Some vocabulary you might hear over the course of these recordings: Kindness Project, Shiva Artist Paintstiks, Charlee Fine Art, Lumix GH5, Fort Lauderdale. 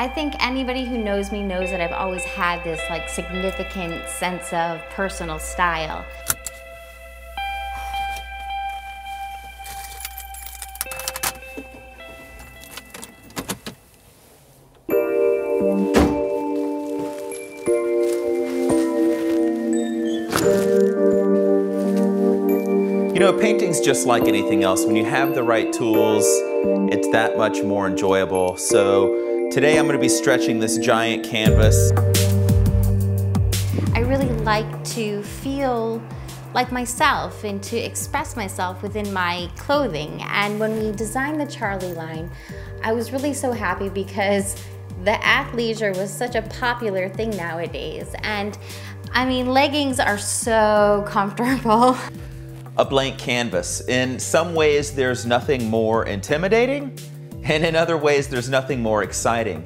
I think anybody who knows me knows that I've always had this like significant sense of personal style. You know, painting's just like anything else. When you have the right tools, it's that much more enjoyable. So today I'm going to be stretching this giant canvas. I really like to feel like myself and to express myself within my clothing. And when we designed the Charlee line, I was really so happy because the athleisure was such a popular thing nowadays. And I mean, leggings are so comfortable. A blank canvas. In some ways, there's nothing more intimidating, and in other ways, there's nothing more exciting.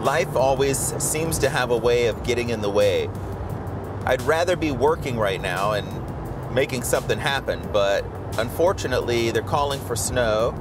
Life always seems to have a way of getting in the way. I'd rather be working right now and making something happen, but unfortunately, they're calling for snow.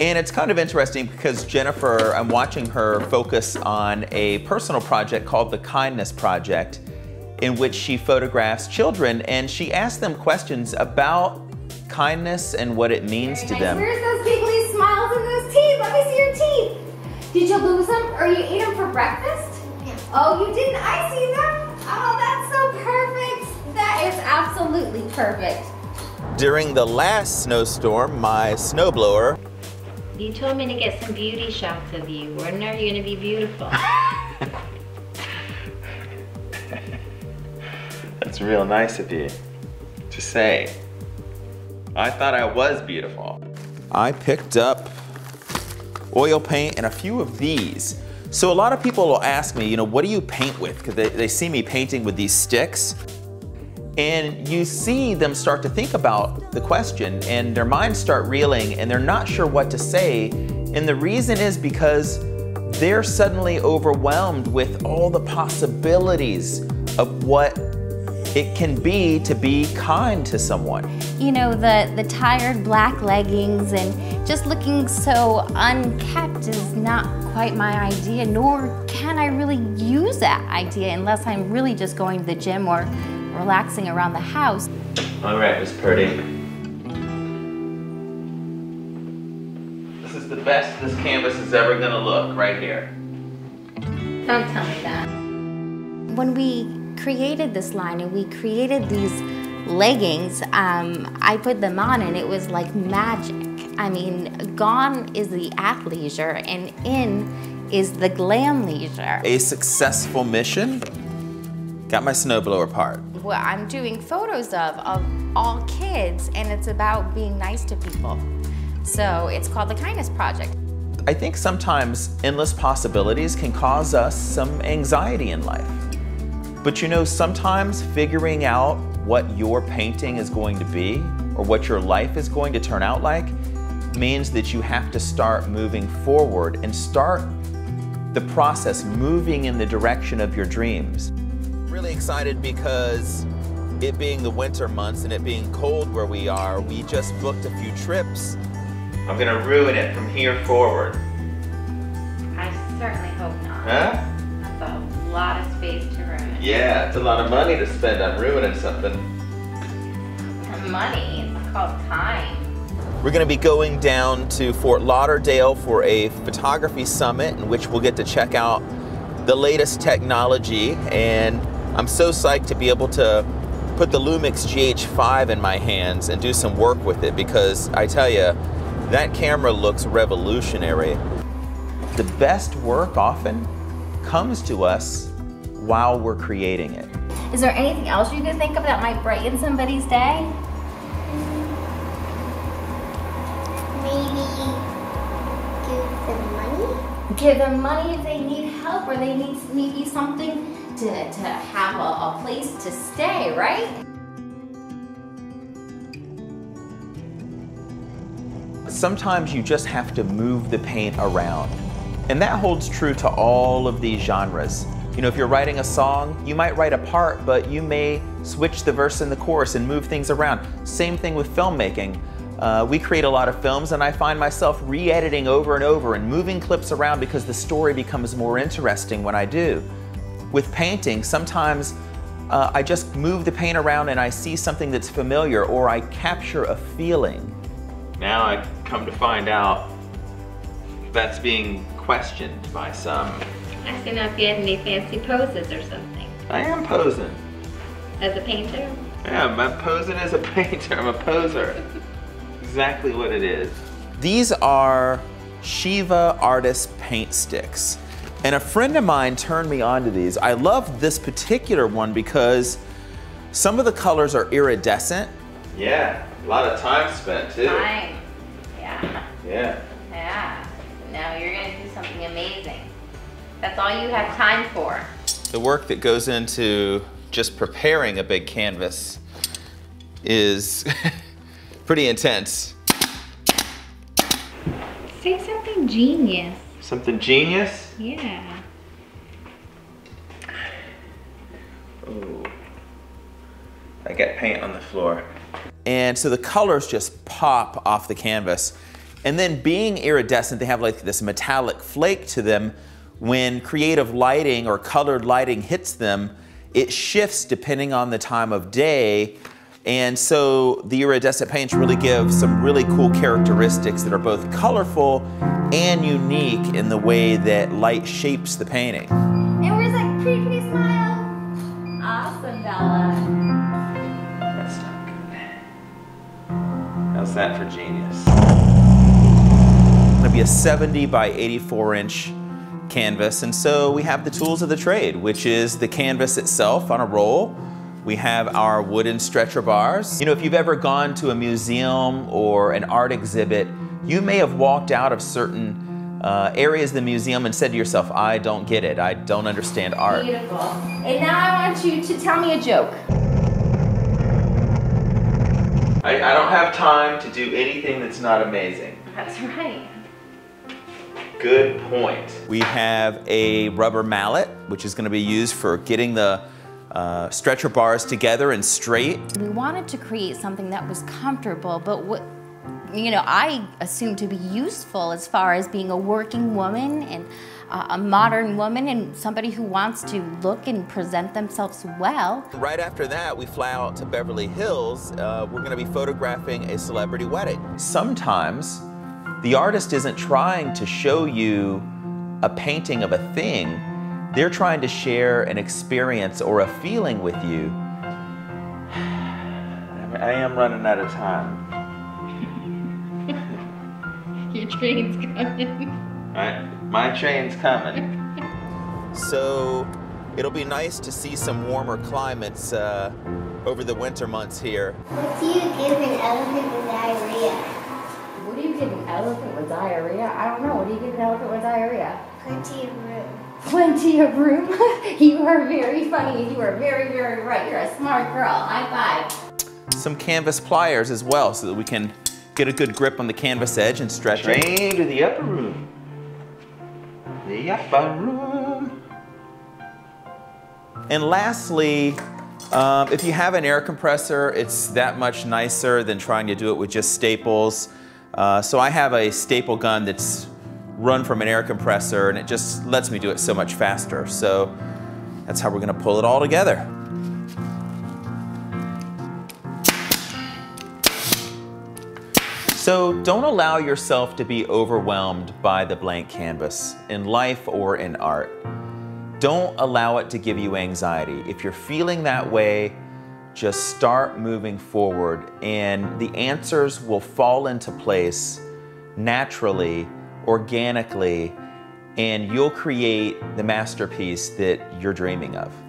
And it's kind of interesting because Jennifer, I'm watching her focus on a personal project called the Kindness Project, in which she photographs children and she asks them questions about kindness and what it means to them. Where's those giggly smiles and those teeth? Let me see your teeth. Did you lose them or you ate them for breakfast? Yeah. Oh, you didn't? I see them. Oh, that's so perfect. That is absolutely perfect. During the last snowstorm, my snowblower. You told me to get some beauty shots of you. When are you going to be beautiful? It's real nice of you to say. I thought I was beautiful. I picked up oil paint and a few of these. So a lot of people will ask me, you know, what do you paint with? Because they see me painting with these sticks. And you see them start to think about the question and their minds start reeling and they're not sure what to say. And the reason is because they're suddenly overwhelmed with all the possibilities of what it can be to be kind to someone. You know, the tired black leggings and just looking so unkempt is not quite my idea, nor can I really use that idea unless I'm really just going to the gym or relaxing around the house. All right, Miss Purdy. This is the best this canvas is ever gonna look, right here. Don't tell me that. When we created this line and we created these leggings, I put them on and it was like magic. I mean, gone is the athleisure and in is the glam leisure. A successful mission. Got my snowblower part. Well, I'm doing photos of all kids and it's about being nice to people. So it's called the Kindness Project. I think sometimes endless possibilities can cause us some anxiety in life. But you know, sometimes figuring out what your painting is going to be or what your life is going to turn out like means that you have to start moving forward and start the process moving in the direction of your dreams. I'm really excited because it being the winter months and it being cold where we are, we just booked a few trips. I'm gonna ruin it from here forward. I certainly hope not. Huh? That's a lot of space to ruin. Yeah, it's a lot of money to spend on ruining something. Money, it's called time. We're going to be going down to Fort Lauderdale for a photography summit in which we'll get to check out the latest technology, and I'm so psyched to be able to put the Lumix GH5 in my hands and do some work with it because I tell you, that camera looks revolutionary. The best work often comes to us while we're creating it. Is there anything else you can think of that might brighten somebody's day? Maybe give them money? Give them money if they need help or they need maybe something to have a place to stay, right? Sometimes you just have to move the paint around. And that holds true to all of these genres. You know, if you're writing a song, you might write a part, but you may switch the verse and the chorus and move things around. Same thing with filmmaking. We create a lot of films, and I find myself re-editing over and over and moving clips around because the story becomes more interesting when I do. With painting, sometimes I just move the paint around and I see something that's familiar, or I capture a feeling. Now I come to find out that's being questioned by some. Ask him if you had any fancy poses or something. I am posing. As a painter? Yeah, I'm posing as a painter. I'm a poser. Exactly what it is. These are Shiva Artist Paintstiks. And a friend of mine turned me onto these. I love this particular one because some of the colors are iridescent. Yeah, a lot of time spent too. Time. Yeah. Yeah. Yeah. Now you're gonna do something amazing. That's all you have time for. The work that goes into just preparing a big canvas is pretty intense. Say something genius. Something genius? Yeah. Oh, I got paint on the floor. And so the colors just pop off the canvas. And then being iridescent, they have like this metallic flake to them. When creative lighting or colored lighting hits them, it shifts depending on the time of day. And so the iridescent paints really give some really cool characteristics that are both colorful and unique in the way that light shapes the painting. And we're just like, pretty smile. Awesome, Bella. That's not good. How's that for genius? It'll be a 70 by 84 inch canvas. And so we have the tools of the trade, which is the canvas itself on a roll. We have our wooden stretcher bars. You know, if you've ever gone to a museum or an art exhibit, you may have walked out of certain areas of the museum and said to yourself, I don't get it. I don't understand art. Beautiful. And now I want you to tell me a joke. I don't have time to do anything that's not amazing. That's right. Good point. We have a rubber mallet, which is going to be used for getting the stretcher bars together and straight. We wanted to create something that was comfortable, but what, you know, I assumed to be useful as far as being a working woman and a modern woman and somebody who wants to look and present themselves well. Right after that, we fly out to Beverly Hills. We're gonna be photographing a celebrity wedding. Sometimes the artist isn't trying to show you a painting of a thing. They're trying to share an experience or a feeling with you. I am running out of time. Your train's coming. My train's coming. So it'll be nice to see some warmer climates over the winter months here. What do you give an elephant with diarrhea? What do you give an elephant with diarrhea? I don't know. What do you give an elephant with diarrhea? Plenty of room. Plenty of room. You are very funny. You are very, very right. You're a smart girl. High five. Some canvas pliers as well so that we can get a good grip on the canvas edge and stretch it. Train to the upper room. The upper room. And lastly, if you have an air compressor, it's that much nicer than trying to do it with just staples. So I have a staple gun that's run from an air compressor, and it just lets me do it so much faster. So that's how we're gonna pull it all together. So don't allow yourself to be overwhelmed by the blank canvas in life or in art. Don't allow it to give you anxiety. If you're feeling that way, just start moving forward and the answers will fall into place naturally, organically, and you'll create the masterpiece that you're dreaming of.